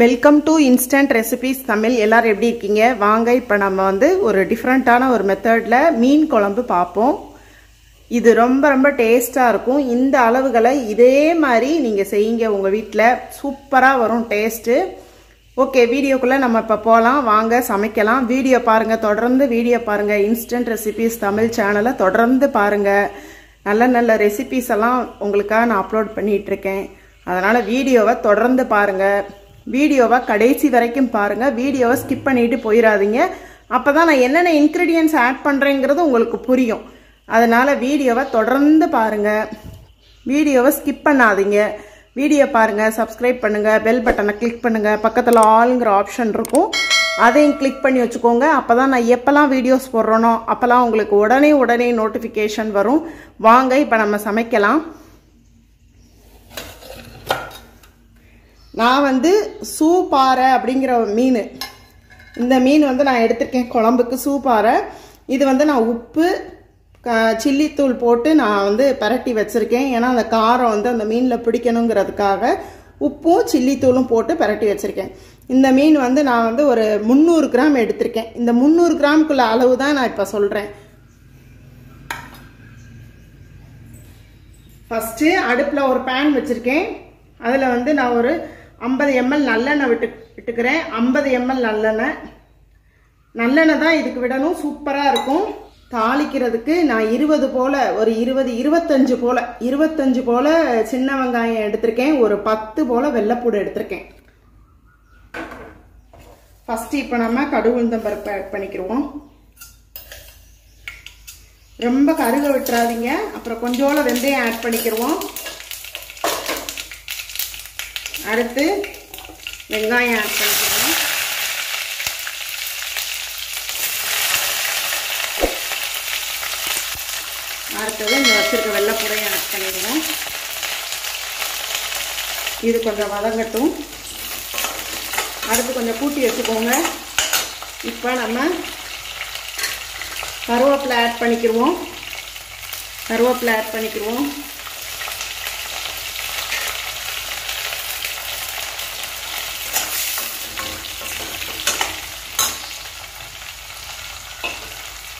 Welcome to Instant Recipes Tamil. எல்லாரும் எப்படி இருக்கீங்க? வாங்க இப்போ நம்ம வந்து ஒரு டிஃபரண்டான ஒரு மெத்தட்ல மீன் குழம்பு பாப்போம். இது ரொம்ப டேஸ்டா இருக்கும். இந்த அளவுகளை இதே மாதிரி நீங்க செய்யுங்க உங்க வீட்ல சூப்பரா வரும் டேஸ்ட். ஓகே வீடியோக்குள்ள நம்ம இப்ப போலாம் வாங்க சமைக்கலாம். வீடியோ பாருங்க தொடர்ந்து வீடியோ பாருங்க Instant Recipes Tamil சேனலை தொடர்ந்து பாருங்க. நல்ல ரெசிபீஸ் எல்லாம் உங்களுக்காக நான் அப்லோட் பண்ணிட்டு இருக்கேன். அதனால வீடியோவை தொடர்ந்து பாருங்க. வீடியோவை கடைசி வரைக்கும் பாருங்க. வீடியோவை ஸ்கிப் பண்ணிட்டு போயிராதீங்க. அப்பதான் நான் என்னென்ன இன்கிரிடியன்ட்ஸ் ஆட் பண்றேங்கிறது உங்களுக்கு புரியும். அதனால வீடியோவை தொடர்ந்து பாருங்க. வீடியோவை ஸ்கிப் பண்ணாதீங்க. வீடியோ பாருங்க, சப்ஸ்கிரைப் பண்ணுங்க, பெல் பட்டனை கிளிக் பண்ணுங்க. பக்கத்துல ஆல்ங்கிற ஆப்ஷன் இருக்கும். அதையும் கிளிக் பண்ணி வச்சுக்கோங்க. அப்பதான் நான் எப்பெல்லாம் வீடியோஸ் போடுறேனோ அப்பெல்லாம் உங்களுக்கு உடனே நோட்டிஃபிகேஷன் வரும். வாங்க இப்போ நம்ம சமைக்கலாம். நான் வந்து சூப்பாறை அப்படிங்கிற மீன், இந்த மீன் வந்து நான் எடுத்திருக்கேன் குழம்புக்கு. சூப்பாறை இது வந்து நான் உப்பு சில்லி தூள் போட்டு நான் வந்து பரட்டி வச்சுருக்கேன். ஏன்னா அந்த காரம் வந்து அந்த மீனில் பிடிக்கணுங்கிறதுக்காக உப்பும் சில்லி தூளும் போட்டு பரட்டி வச்சுருக்கேன். இந்த மீன் வந்து நான் வந்து ஒரு 300 கிராம் எடுத்திருக்கேன். இந்த 300 கிராமுக்குள்ள அளவு தான் நான் இப்போ சொல்கிறேன். ஃபஸ்ட்டு அடுப்பில் ஒரு பேன் வச்சுருக்கேன். அதில் வந்து நான் ஒரு 50 ml நல்லெண்ணெய் விட்டுக்கிறேன். 50 ml நல்லெண்ணெய் தான் இதுக்கு விடணும். சூப்பராக இருக்கும் தாளிக்கிறதுக்கு. நான் 25 போல் சின்ன வெங்காயம் எடுத்திருக்கேன். ஒரு 10 போல் வெள்ளைப்பூடு எடுத்திருக்கேன். ஃபஸ்ட்டு இப்போ நம்ம கடுகு உளுந்தம் பருப்பு ஆட் பண்ணிக்கிறோம். ரொம்ப கருக விட்டுறாதீங்க. அப்புறம் கொஞ்சோட வெந்தயம் ஆட் பண்ணிக்கிறோம். அடுத்து வெங்காயம் ஆட் பண்ணிக்கிறோம். அடுத்தது இந்த வச்சிருக்க வெள்ளைப்பூடையும் ஆட் பண்ணிடுவோம். இது கொஞ்சம் வதங்கட்டும். அடுத்து கொஞ்சம் கூட்டி வச்சுக்கோங்க. இப்போ நம்ம கருவேப்பிலை ஆட் பண்ணிக்கிறோம்.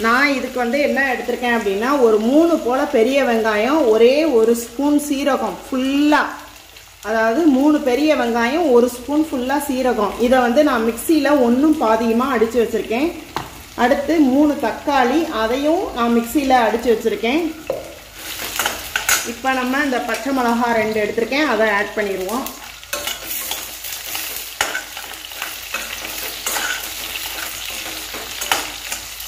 நான் இதுக்கு வந்து என்ன எடுத்திருக்கேன் அப்படின்னா ஒரு 3 போல் பெரிய வெங்காயம், ஒரே ஒரு ஸ்பூன் சீரகம் ஃபுல்லாக, அதாவது 3 பெரிய வெங்காயம், ஒரு ஸ்பூன் ஃபுல்லாக சீரகம். இதை வந்து நான் மிக்சியில் ஒன்றும் பாதியமாக அடித்து வச்சுருக்கேன். அடுத்து 3 தக்காளி, அதையும் நான் மிக்சியில் அடித்து வச்சுருக்கேன். இப்போ நம்ம இந்த பச்சை மிளகா 2 எடுத்திருக்கேன். அதை ஆட் பண்ணிடுவோம்.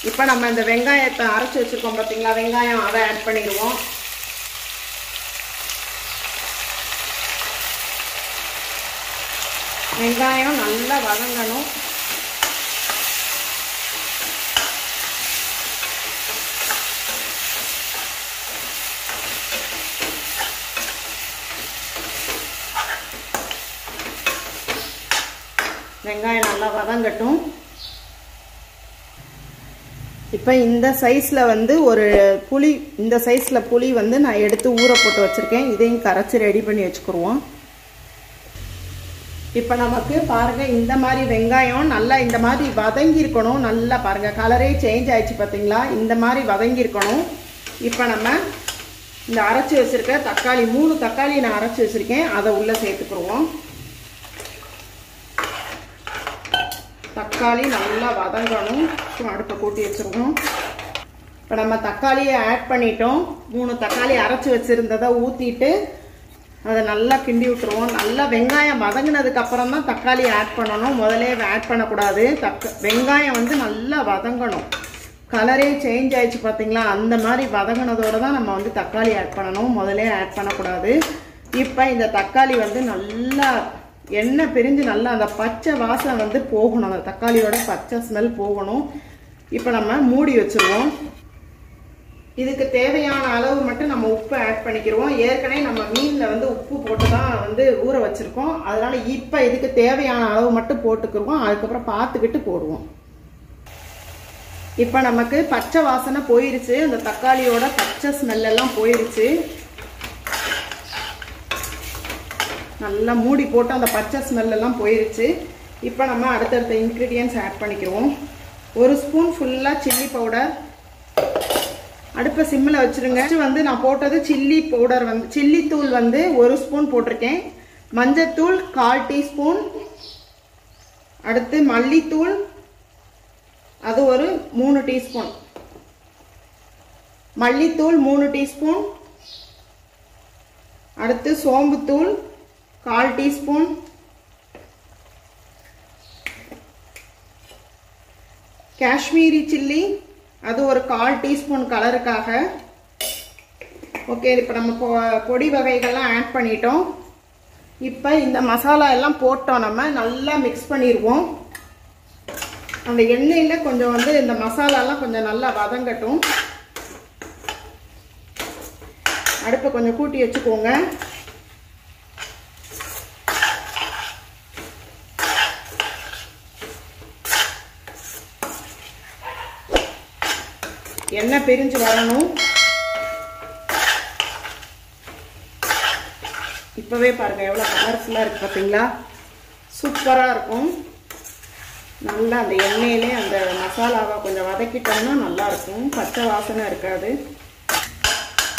இப்போ நம்ம இந்த வெங்காயத்தை அரைச்சி வச்சுருக்கோம் பார்த்தீங்களா, வெங்காயம், அதை ஆட் பண்ணிடுவோம். வெங்காயம் நல்லா வதங்கணும். வெங்காயம் நல்லா வதங்கட்டும். இப்போ இந்த சைஸில் வந்து ஒரு புளி, இந்த சைஸில் புளி வந்து நான் எடுத்து ஊற போட்டு வச்சுருக்கேன். இதையும் கரைச்சி ரெடி பண்ணி வச்சுக்கிடுவோம். இப்போ நமக்கு பாருங்கள் இந்த மாதிரி வெங்காயம் நல்லா இந்த மாதிரி வதங்கியிருக்கணும். நல்லா பாருங்கள் கலரே சேஞ்ச் ஆகிடுச்சு பார்த்தீங்களா, இந்த மாதிரி வதங்கியிருக்கணும். இப்போ நம்ம இந்த அரைச்சி வச்சுருக்க தக்காளி, 3 தக்காளி நான் அரைச்சி வச்சுருக்கேன், அதை உள்ளே சேர்த்துக்கிடுவோம். தக்காளி நல்லா வதங்கணும். அடுப்பை கூட்டி வச்சுருவோம். இப்போ நம்ம தக்காளியை ஆட் பண்ணிட்டோம். 3 தக்காளி அரைச்சி வச்சுருந்ததை ஊற்றிட்டு அதை நல்லா கிண்டி விட்டுருவோம். நல்லா வெங்காயம் வதங்கினதுக்கப்புறம் தான் தக்காளி ஆட் பண்ணணும். முதலே ஆட் பண்ணக்கூடாது. வெங்காயம் வந்து நல்லா வதங்கணும். கலரே சேஞ்ச் ஆயிடுச்சு பார்த்தீங்களா, அந்த மாதிரி வதங்கினதோடு தான் நம்ம வந்து தக்காளி ஆட் பண்ணணும். முதலே ஆட் பண்ணக்கூடாது. இப்போ இந்த தக்காளி வந்து நல்லா எண்ணெய் பிரிஞ்சு நல்லா அந்த பச்சை வாசம் வந்து போகணும். அந்த தக்காளியோட பச்சை ஸ்மெல் போகணும். இப்போ நம்ம மூடி வச்சுருவோம். இதுக்கு தேவையான அளவு மட்டும் நம்ம உப்பு ஆட் பண்ணிக்கிறோம். ஏற்கனவே நம்ம மீனில் வந்து உப்பு போட்டு தான் வந்து ஊற வச்சுருக்கோம். அதனால் இப்போ இதுக்கு தேவையான அளவு மட்டும் போட்டுக்கிடுவோம். அதுக்கப்புறம் பார்த்துக்கிட்டு போடுவோம். இப்போ நமக்கு பச்சை வாசனை போயிருச்சு. அந்த தக்காளியோட பச்சை ஸ்மெல்லாம் போயிருச்சு. நல்லா மூடி போட்டு அந்த பச்சை ஸ்மெல் எல்லாம் போயிருச்சு. இப்போ நம்ம அடுத்தடுத்த இன்கிரீடியன்ஸ் ஆட் பண்ணிக்கிறோம். ஒரு ஸ்பூன் ஃபுல்லாக சில்லி பவுடர். அடுப்பை சிம்மில் வச்சுருங்க. வந்து நான் போட்டது சில்லி பவுடர், வந்து சில்லி தூள் வந்து ஒரு ஸ்பூன் போட்டிருக்கேன். மஞ்சத்தூள் 1/4 டீஸ்பூன், அடுத்து மல்லித்தூள் அது ஒரு 3 டீஸ்பூன், மல்லித்தூள் 3 டீஸ்பூன், அடுத்து சோம்புத்தூள் 1/4 டீஸ்பூன், காஷ்மீரி சில்லி அது ஒரு 1/4 டீஸ்பூன் கலருக்காக. ஓகே, இப்போ நம்ம பொடி வகைகள்லாம் ஆட் பண்ணிட்டோம். இப்போ இந்த மசாலா எல்லாம் போட்டோம், நம்ம நல்லா மிக்ஸ் பண்ணிடுவோம். அந்த எண்ணெயில் கொஞ்சம் வந்து இந்த மசாலாலாம் கொஞ்சம் நல்லா வதங்கட்டும். அடுப்பை கொஞ்சம் கூட்டி வச்சுக்கோங்க. எண்ணெய் பிரிஞ்சு வரணும். இப்போவே பாருங்க எவ்வளோ கலர்ஃபுல்லாக இருக்குது, பார்த்தீங்களா? சூப்பராக இருக்கும். நல்லா அந்த எண்ணெயிலே அந்த மசாலாவை கொஞ்சம் வதக்கிட்டோம்னா நல்லாயிருக்கும், பச்சை வாசனை இருக்காது.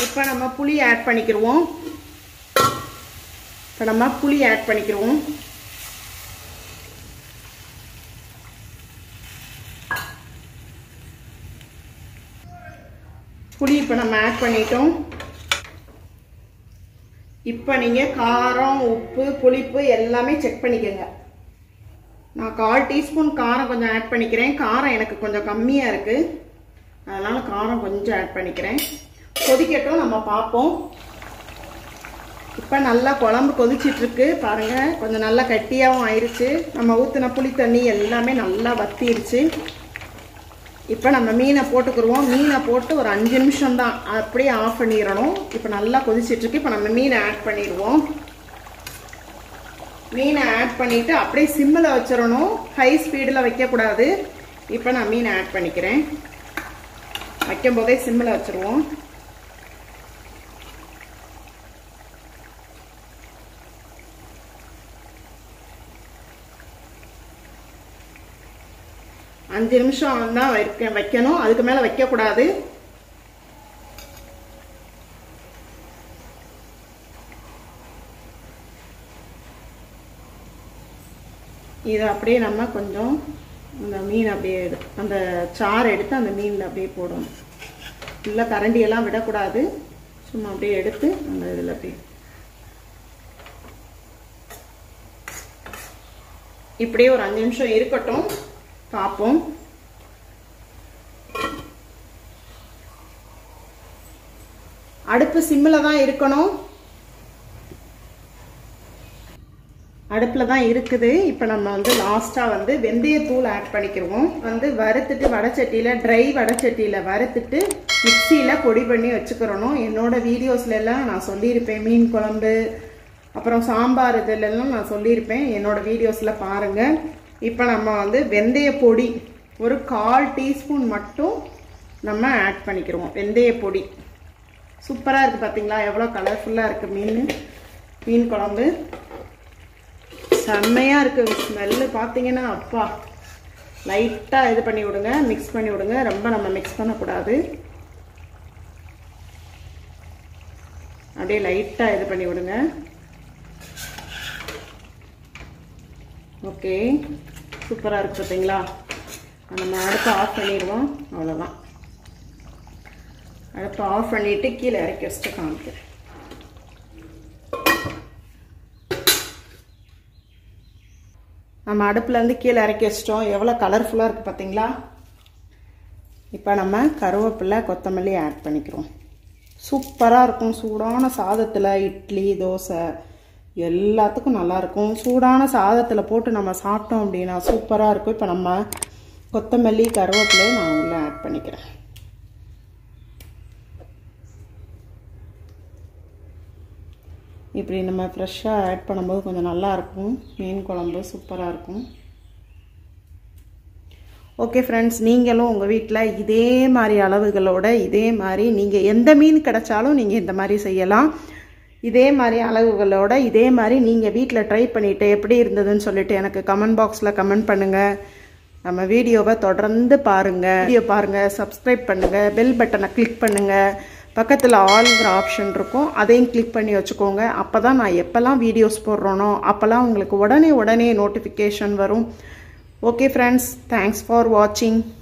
இப்போ நம்ம புளி ஆட் பண்ணிக்கிடுவோம். புளி இப்போ நம்ம ஆட் பண்ணிட்டோம். இப்போ நீங்கள் காரம், உப்பு, புளிப்பு எல்லாமே செக் பண்ணிக்கோங்க. நான் 1/4 டீஸ்பூன் காரம் கொஞ்சம் ஆட் பண்ணிக்கிறேன். காரம் எனக்கு கொஞ்சம் கம்மியாக இருக்குது, அதனால் காரம் கொஞ்சம் ஆட் பண்ணிக்கிறேன். கொதிக்கட்டும், நம்ம பார்ப்போம். இப்போ நல்லா குழம்பு கொதிச்சிட்ருக்கு பாருங்கள். கொஞ்சம் நல்லா கட்டியாகவும் ஆயிடுச்சு. நம்ம ஊற்றின புளி தண்ணி எல்லாமே நல்லா வத்திடுச்சு. இப்போ நம்ம மீனை போட்டுக்கிடுவோம். மீனை போட்டு ஒரு 5 நிமிஷம் தான், அப்படியே ஆஃப் பண்ணிடணும். இப்போ நல்லா கொதிச்சிட்ருக்கு. இப்போ நம்ம மீனை ஆட் பண்ணிடுவோம். மீனை ஆட் பண்ணிவிட்டு அப்படியே சிம்மில் வச்சிடணும், ஹை ஸ்பீடில் வைக்கக்கூடாது. இப்போ நான் மீனை ஆட் பண்ணிக்கிறேன். வைக்கும்போதே சிம்மில் வச்சுருவோம். அஞ்சு 5 நிமிஷம் தான் வைக்கணும், அதுக்கு மேலே வைக்கக்கூடாது. இதை அப்படியே நம்ம கொஞ்சம் அந்த மீன் அப்படியே அந்த சாறு எடுத்து அந்த மீனில் அப்படியே போடணும். இல்லை கரண்டியெல்லாம் விடக்கூடாது, சும்மா அப்படியே எடுத்து அந்த இதில் அப்படியே இப்படியே ஒரு 5 நிமிஷம் இருக்கட்டும், பார்ப்போம். அடுப்பு சிம்மில் தான் இருக்கணும். அடுப்பில் தான் இருக்குது. இப்போ நம்ம வந்து லாஸ்ட்டாக வந்து வெந்தயத்தூள் ஆட் பண்ணிக்கிறோம். வந்து வறுத்துட்டு வடைச்சட்டியில், ட்ரை வடைச்சட்டியில் வறுத்துட்டு மிக்சியில் பொடி பண்ணி வச்சுக்கிறணும். என்னோடய வீடியோஸ்லாம் நான் சொல்லியிருப்பேன், மீன் குழம்பு அப்புறம் சாம்பார் இதெல்லாம் நான் சொல்லியிருப்பேன், என்னோடய வீடியோஸில் பாருங்கள். இப்போ நம்ம வந்து வெந்தய பொடி ஒரு 1/4 டீஸ்பூன் மட்டும் நம்ம ஆட் பண்ணிக்கிறோம். வெந்தய பொடி சூப்பராக இருக்குது, பார்த்தீங்களா? எவ்வளோ கலர்ஃபுல்லாக இருக்குது மீன் குழம்பு. செம்மையாக இருக்குது. ஸ்மெல்லு பார்த்தீங்கன்னா அப்பா. லைட்டாக இது பண்ணி விடுங்க, மிக்ஸ் பண்ணி விடுங்க. ரொம்ப நம்ம மிக்ஸ் பண்ணக்கூடாது, அப்படியே லைட்டாக இது பண்ணி விடுங்க. ஓகே, சூப்பராக இருக்குது, பார்த்தீங்களா? நம்ம அடுப்பை ஆஃப் பண்ணிடுவோம், அவ்வளோதான். அடுப்பை ஆஃப் பண்ணிவிட்டு கீழே இறக்கி வச்சுட்டு காமிக்கிறேன். நம்ம அடுப்புலேருந்து கீழே இறக்கி வச்சிட்டோம். எவ்வளோ கலர்ஃபுல்லாக இருக்குது, பார்த்தீங்களா? இப்போ நம்ம கருவேப்பிலை, கொத்தமல்லி ஆட் பண்ணிக்கிறோம். சூப்பராக இருக்கும். சூடான சாதத்தில் இட்லி, தோசை எல்லாத்துக்கும் நல்லாயிருக்கும். சூடான சாதத்தில் போட்டு நம்ம சாப்பிட்டோம் அப்படின்னா சூப்பராக இருக்கும். இப்போ நம்ம கொத்தமல்லி, கருவேப்பிலை நான் உள்ளே ஆட் பண்ணிக்கிறேன். இப்படி நம்ம ஃப்ரெஷ்ஷாக ஆட் பண்ணும்போது கொஞ்சம் நல்லாயிருக்கும், மீன் குழம்பு சூப்பராக இருக்கும். ஓகே ஃப்ரெண்ட்ஸ், நீங்களும் உங்கள் வீட்டில் இதே மாதிரி அளவுகளோடு, இதே மாதிரி நீங்கள் எந்த மீன் கிடைச்சாலும் நீங்கள் இந்த மாதிரி செய்யலாம். இதே மாதிரி அளவுகளோட இதே மாதிரி நீங்க வீட்ல ட்ரை பண்ணிட்டு எப்படி இருந்ததுன்னு சொல்லிட்டு எனக்கு கமெண்ட் பாக்ஸ்ல கமெண்ட் பண்ணுங்க நம்ம வீடியோவை தொடர்ந்து பாருங்க வீடியோ பாருங்க Subscribe பண்ணுங்க bell பட்டனை கிளிக் பண்ணுங்க பக்கத்துல ஆல்ங்கிற ஆப்ஷன் இருக்கும் அதையும் கிளிக் பண்ணி வச்சுக்கோங்க அப்பதான் நான் எப்பலாம் வீடியோஸ் போடுறேனோ அப்பலாம் உங்களுக்கு உடனே நோட்டிஃபிகேஷன் வரும் Okay friends thanks for watching